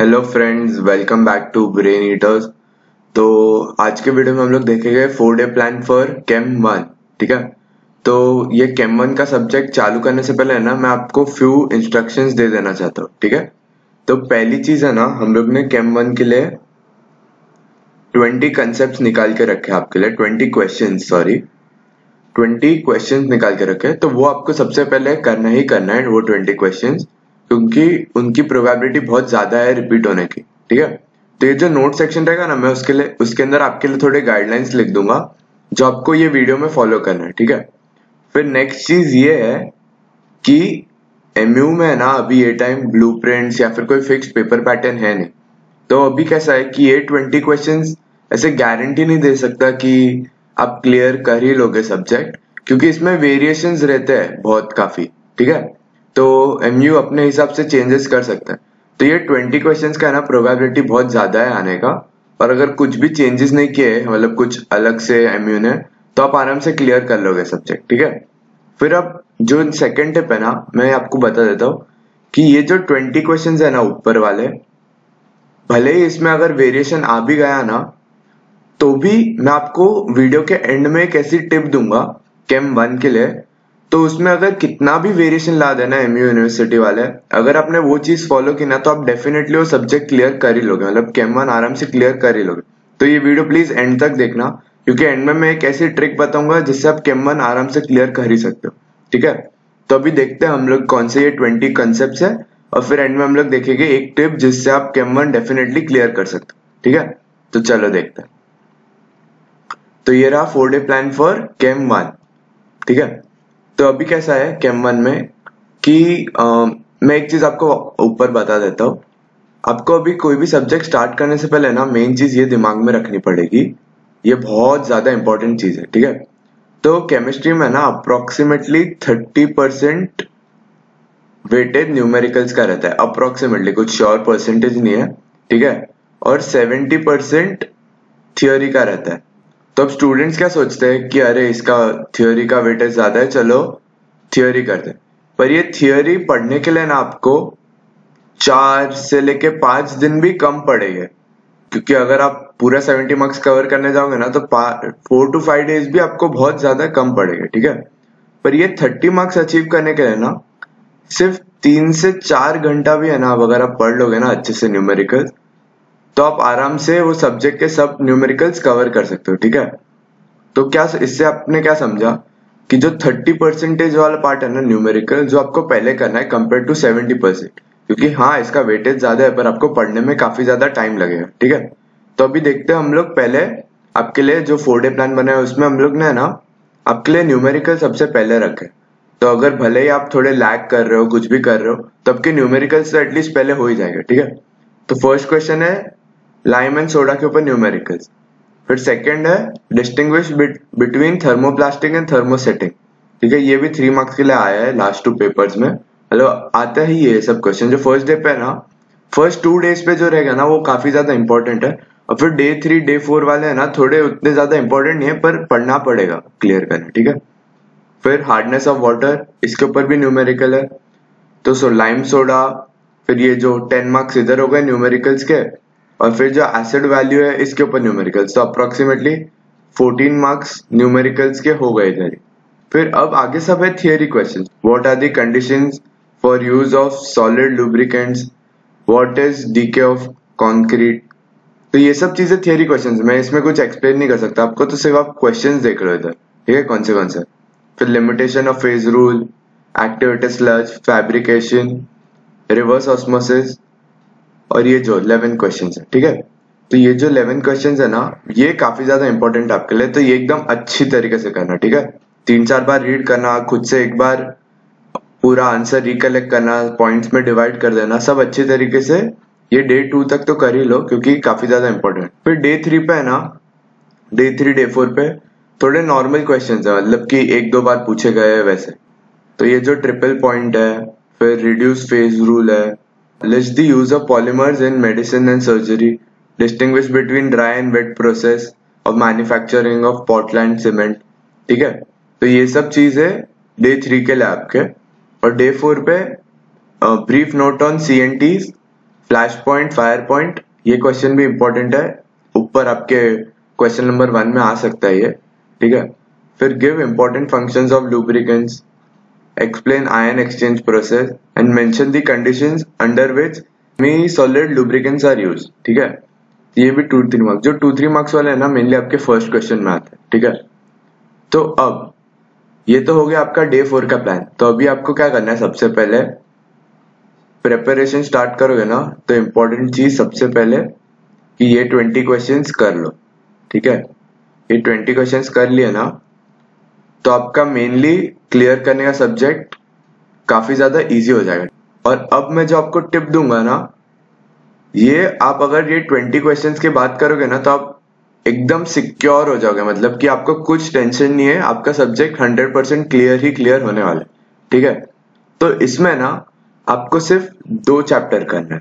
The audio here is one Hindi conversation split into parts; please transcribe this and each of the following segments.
Hello friends, welcome back to Brain Eaters. तो आज के वीडियो में हम लोग देखेंगे 4-डे प्लान फॉर Chem 1। ठीक है, तो ये Chem 1 का सब्जेक्ट चालू करने से पहले है ना, मैं आपको फ्यू इंस्ट्रक्शंस दे देना चाहता हूँ। ठीक है, तो पहली चीज है ना, हम लोग ने Chem 1 के लिए 20 कंसेप्ट निकाल के रखे हैं, आपके लिए 20 क्वेश्चन निकाल के रखे। तो वो आपको सबसे पहले करना ही करना है वो 20 क्वेश्चन, क्योंकि उनकी प्रोबेबिलिटी बहुत ज्यादा है रिपीट होने की। ठीक है, तो ये जो नोट सेक्शन रहेगा ना, मैं उसके अंदर आपके लिए थोड़े गाइडलाइंस लिख दूंगा जो आपको ये वीडियो में फॉलो करना है। ठीक है, फिर नेक्स्ट चीज ये है कि एमयू में ना अभी ये टाइम ब्लूप्रिंट्स या फिर कोई फिक्स पेपर पैटर्न है नहीं, तो अभी कैसा है कि ये 20 क्वेश्चन ऐसे गारंटी नहीं दे सकता कि आप क्लियर कर ही लोगे सब्जेक्ट, क्योंकि इसमें वेरिएशन रहते हैं बहुत काफी। ठीक है, तो एमयू अपने हिसाब से चेंजेस कर सकता है। तो ये 20 क्वेश्चंस का ना प्रोबेबिलिटी बहुत ज्यादा है आने का, और अगर कुछ भी चेंजेस नहीं किए, मतलब कुछ अलग से एमयू ने, तो आप आराम से क्लियर कर लोगे सब्जेक्ट। ठीक है, फिर अब जो सेकंड टिप है ना, मैं आपको बता देता हूँ कि ये जो 20 क्वेश्चंस है ना ऊपर वाले, भले ही इसमें अगर वेरिएशन आ भी गया ना, तो भी मैं आपको वीडियो के एंड में एक ऐसी टिप दूंगा Chem 1 के लिए। तो उसमें अगर कितना भी वेरिएशन ला देना एमयू यूनिवर्सिटी वाले, अगर आपने वो चीज फॉलो की ना, तो आप डेफिनेटली वो सब्जेक्ट क्लियर कर ही लोगे, मतलब Chem 1 आराम से क्लियर कर ही लोगे। तो ये वीडियो प्लीज एंड तक देखना, क्योंकि एंड में मैं एक ऐसी ट्रिक बताऊंगा जिससे आप Chem 1 आराम से क्लियर कर ही सकते हो। ठीक है, तो अभी देखते हैं हम लोग कौन से ये 20 कंसेप्ट है, और फिर एंड में हम लोग देखेंगे एक टिप जिससे आप Chem 1 डेफिनेटली क्लियर कर सकते हो। ठीक है, तो चलो देखते हैं। तो ये रहा 4-डे प्लान फॉर Chem 1। ठीक है, तो अभी कैसा है Chem 1 में कि मैं एक चीज आपको ऊपर बता देता हूँ। आपको अभी कोई भी सब्जेक्ट स्टार्ट करने से पहले ना मेन चीज ये दिमाग में रखनी पड़ेगी, ये बहुत ज्यादा इंपॉर्टेंट चीज है। ठीक है, तो केमिस्ट्री में ना अप्रोक्सीमेटली 30% वेटेड न्यूमेरिकल्स का रहता है, अप्रोक्सीमेटली, कुछ श्योर परसेंटेज नहीं है। ठीक है, और 70% थियोरी का रहता है। तो अब स्टूडेंट्स क्या सोचते हैं कि अरे इसका थ्योरी का वेटेज ज्यादा है, चलो थ्योरी करते हैं। पर ये थ्योरी पढ़ने के लिए ना आपको 4 से लेके 5 दिन भी कम पड़ेंगे, क्योंकि अगर आप पूरा 70 मार्क्स कवर करने जाओगे ना, तो 4 to 5 डेज भी आपको बहुत ज्यादा कम पड़ेंगे। ठीक है, पर ये 30 मार्क्स अचीव करने के लिए ना सिर्फ 3 से 4 घंटा भी है ना, अगर आप पढ़ लोगे ना अच्छे से न्यूमेरिकल, तो आप आराम से वो सब्जेक्ट के सब न्यूमेरिकल्स कवर कर सकते हो। ठीक है, तो क्या इससे आपने क्या समझा कि जो 30% वाला पार्ट है ना न्यूमेरिकल, जो आपको पहले करना है कंपेयर टू 70%, क्योंकि हाँ इसका वेटेज ज्यादा है पर आपको पढ़ने में काफी ज्यादा टाइम लगेगा। ठीक है, तो अभी देखते हैं हम लोग पहले आपके लिए जो 4-डे प्लान बनाया, उसमें हम लोग ने ना आपके लिए न्यूमेरिकल सबसे पहले रखे। तो अगर भले ही आप थोड़े लैग कर रहे हो, कुछ भी कर रहे हो, तो आपके न्यूमेरिकल्स तो एटलीस्ट पहले हो ही जाएगा। ठीक है, तो फर्स्ट क्वेश्चन है लाइम एंड सोडा के ऊपर न्यूमेरिकल्स। फिर सेकंड है distinguish between thermoplastic and thermosetting. ठीक है, ये भी 3 मार्क्स के लिए आया है लास्ट 2 पेपर्स में, मतलब आता ही ये सब क्वेश्चन। जो फर्स्ट डे पे है ना, फर्स्ट 2 डेज पे जो रहेगा ना, वो काफी ज्यादा इंपॉर्टेंट है, और फिर डे 3, डे 4 वाले है ना थोड़े उतने ज्यादा इंपॉर्टेंट नहीं है, पर पढ़ना पड़ेगा क्लियर करना। ठीक है, फिर हार्डनेस ऑफ वाटर, इसके ऊपर भी न्यूमेरिकल है, तो लाइम सोडा। फिर ये जो 10 मार्क्स इधर हो गए न्यूमेरिकल्स के, और फिर जो एसिड वैल्यू है इसके ऊपर न्यूमेरिकल्स, तो अप्रोक्सीमेटली 14 मार्क्स न्यूमेरिकल्स के हो गए इधर। फिर अब आगे सब है theory question. What are the conditions for use of solid lubricants, what is decay of concrete. तो ये सब चीजें थियरी क्वेश्चन, मैं इसमें कुछ एक्सप्लेन नहीं कर सकता आपको, तो सिर्फ आप क्वेश्चन देख रहे हो इधर। ठीक है, कौन से कौन से। फिर limitation of phase rule, activated sludge, fabrication, reverse osmosis, और ये जो 11 क्वेश्चन है। ठीक है, तो ये जो 11 क्वेश्चन है ना, ये काफी ज्यादा इंपॉर्टेंट आपके लिए, तो ये एकदम अच्छी तरीके से करना। ठीक है, 3-4 बार रीड करना, खुद से एक बार पूरा आंसर रिकलेक्ट करना, पॉइंट्स में डिवाइड कर देना, सब अच्छे तरीके से ये डे 2 तक तो कर ही लो, क्योंकि काफी ज्यादा इंपॉर्टेंट। फिर डे 3 पे है ना, डे 3, डे 4 पे थोड़े नॉर्मल क्वेश्चन है, मतलब कि 1-2 बार पूछे गए वैसे। तो ये जो ट्रिपल पॉइंट है, फिर रिड्यूस फेज रूल है, List the use of polymers in medicine and surgery, distinguish between dry and wet process of manufacturing of Portland cement। ठीक है, तो ये सब चीजें डे 3 के लिए आपके। और डे 4 पे brief note on CNTs, flash point, fire point, ये क्वेश्चन भी इंपॉर्टेंट है, ऊपर आपके क्वेश्चन नंबर 1 में आ सकता है ये, ठीक है। फिर give important functions of lubricants, explain ion exchange process and mention the conditions under which semi solid lubricants are used, ठीक है। ये भी 2-3 मार्क्स, जो 2-3 मार्क्स वाले है ना मेनली आपके फर्स्ट क्वेश्चन में आते हैं, ठीक है। तो अब ये तो हो गया आपका डे 4 का प्लान। तो अभी आपको क्या करना है, सबसे पहले प्रेपरेशन स्टार्ट करोगे ना तो इम्पोर्टेंट चीज सबसे पहले कि ये 20 क्वेश्चंस कर लो, ठीक है। ये 20 क्वेश्चंस कर लिए ना तो आपका मेनली क्लियर करने का सब्जेक्ट काफी ज्यादा इजी हो जाएगा। और अब मैं जो आपको टिप दूंगा ना, ये आप अगर ये 20 क्वेश्चंस की बात करोगे ना तो आप एकदम सिक्योर हो जाओगे, मतलब कि आपको कुछ टेंशन नहीं है, आपका सब्जेक्ट 100% क्लियर होने वाला है, ठीक है। तो इसमें ना आपको सिर्फ 2 चैप्टर करना है,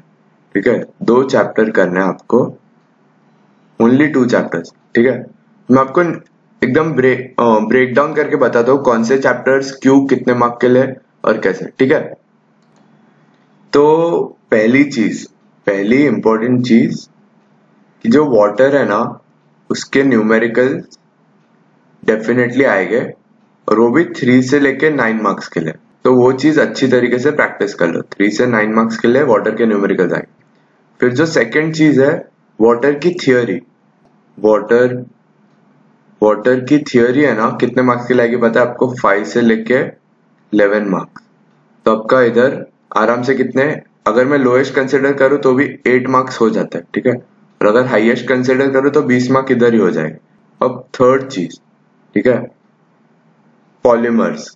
ठीक है, 2 चैप्टर करना है आपको, ओनली 2 चैप्टर्स, ठीक है। मैं आपको एकदम ब्रेकडाउन करके बताता हूँ कौन से चैप्टर्स क्यों कितने मार्क के लिए और कैसे, ठीक है। तो पहली इंपॉर्टेंट चीज कि जो वाटर है ना उसके न्यूमेरिकल डेफिनेटली आएंगे और वो भी 3 से लेके 9 मार्क्स के लिए, तो वो चीज अच्छी तरीके से प्रैक्टिस कर लो। 3 से 9 मार्क्स के लिए वाटर के न्यूमेरिकल आएंगे। फिर जो सेकंड चीज है वाटर की थियोरी, वाटर की थियोरी है ना कितने मार्क्स के लिए आएगी पता है आपको, 5 से लेके 11 मार्क्स। तो आपका इधर आराम से कितने, अगर मैं लोएस्ट कंसिडर करूँ तो भी 8 मार्क्स हो जाता है, ठीक है, और अगर हाईएस्ट कंसिडर करो तो 20 मार्क इधर ही हो जाएगा। अब थर्ड चीज, ठीक है, पॉलीमर्स।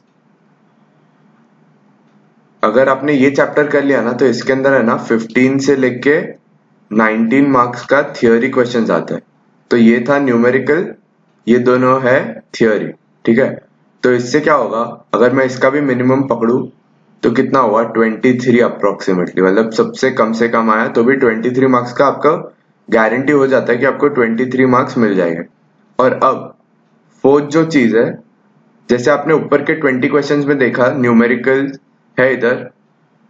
अगर आपने ये चैप्टर कर लिया ना तो इसके अंदर है ना 15 से लेके 19 मार्क्स का थियोरी क्वेश्चंस आते हैं। तो ये था न्यूमेरिकल, ये दोनों है थियोरी, ठीक है। तो इससे क्या होगा, अगर मैं इसका भी मिनिमम पकड़ू तो कितना हुआ 23 अप्रोक्सीमेटली, मतलब सबसे कम से कम आया तो भी 23 मार्क्स का आपका गारंटी हो जाता है कि आपको 23 मार्क्स मिल जाएंगे। और अब फोर्थ जो चीज है, जैसे आपने ऊपर के 20 क्वेश्चंस में देखा न्यूमेरिकल है इधर,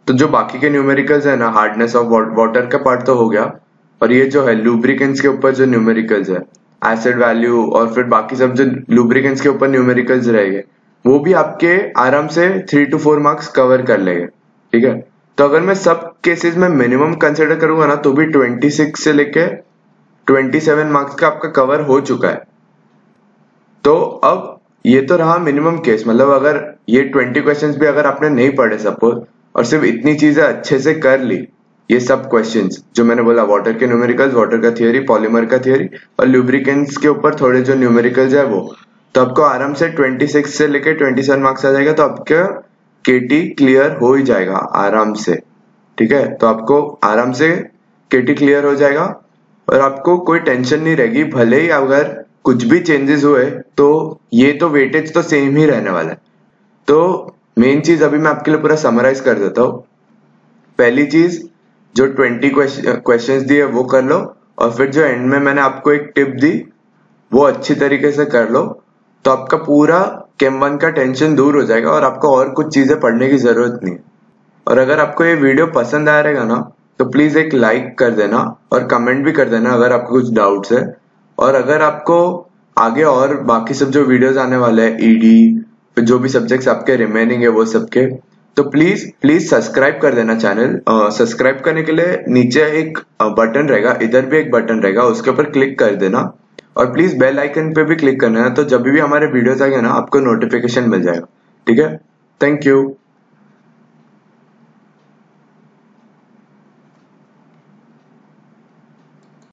तो जो बाकी के न्यूमेरिकल्स है ना, हार्डनेस ऑफ वाटर का पार्ट तो हो गया, और ये जो है लुब्रिकेंट्स के ऊपर जो न्यूमेरिकल्स है, एसिड वैल्यू और फिर बाकी सब जो लुब्रिकेंट्स के ऊपर न्यूमेरिकल्स रहेंगे वो भी आपके आराम से 3 से 4 मार्क्स कवर कर लेंगे, ठीक है। तो अगर मैं सब केसेस में मिनिमम कंसिडर करूंगा ना तो भी 26 से लेके 27 मार्क्स का आपका कवर हो चुका है। तो अब ये तो रहा मिनिमम केस, मतलब अगर ये 20 क्वेश्चंस भी अगर आपने नहीं पढ़े सपोज और सिर्फ इतनी चीजें अच्छे से कर ली, ये सब क्वेश्चंस जो मैंने बोला वाटर के न्यूमेरिकल्स, वाटर का थियोरी, पॉलीमर का थियोरी और लुब्रिकेंट्स के ऊपर थोड़े जो न्यूमेरिकल्स है वो, तो आपको आराम से 26 से लेके 27 मार्क्स आ जाएगा। तो आपका KT क्लियर हो ही जाएगा आराम से, ठीक है। तो आपको आराम से KT क्लियर हो जाएगा और आपको कोई टेंशन नहीं रहेगी, भले ही अगर कुछ भी चेंजेस हुए तो ये तो वेटेज तो सेम ही रहने वाला है। तो मेन चीज अभी मैं आपके लिए पूरा समराइज कर देता हूँ। पहली चीज जो 20 क्वेश्चंस दिए वो कर लो, और फिर जो एंड में मैंने आपको एक टिप दी वो अच्छी तरीके से कर लो, तो आपका पूरा KM1 का टेंशन दूर हो जाएगा और आपको और कुछ चीजें पढ़ने की जरूरत नहीं है। और अगर आपको ये वीडियो पसंद आ रहेगा ना तो प्लीज एक लाइक कर देना और कमेंट भी कर देना अगर आपको कुछ डाउट्स है। और अगर आपको आगे और बाकी सब जो वीडियोस आने वाले हैं, ED जो भी सब्जेक्ट्स आपके रिमेनिंग है वो सबके, तो प्लीज सब्सक्राइब कर देना चैनल। सब्सक्राइब करने के लिए नीचे एक बटन रहेगा, इधर भी एक बटन रहेगा, उसके ऊपर क्लिक कर देना और प्लीज बेल आइकन पे भी क्लिक करना है, तो जब भी हमारे वीडियोस आएंगे ना आपको नोटिफिकेशन मिल जाएगा, ठीक है। Thank you.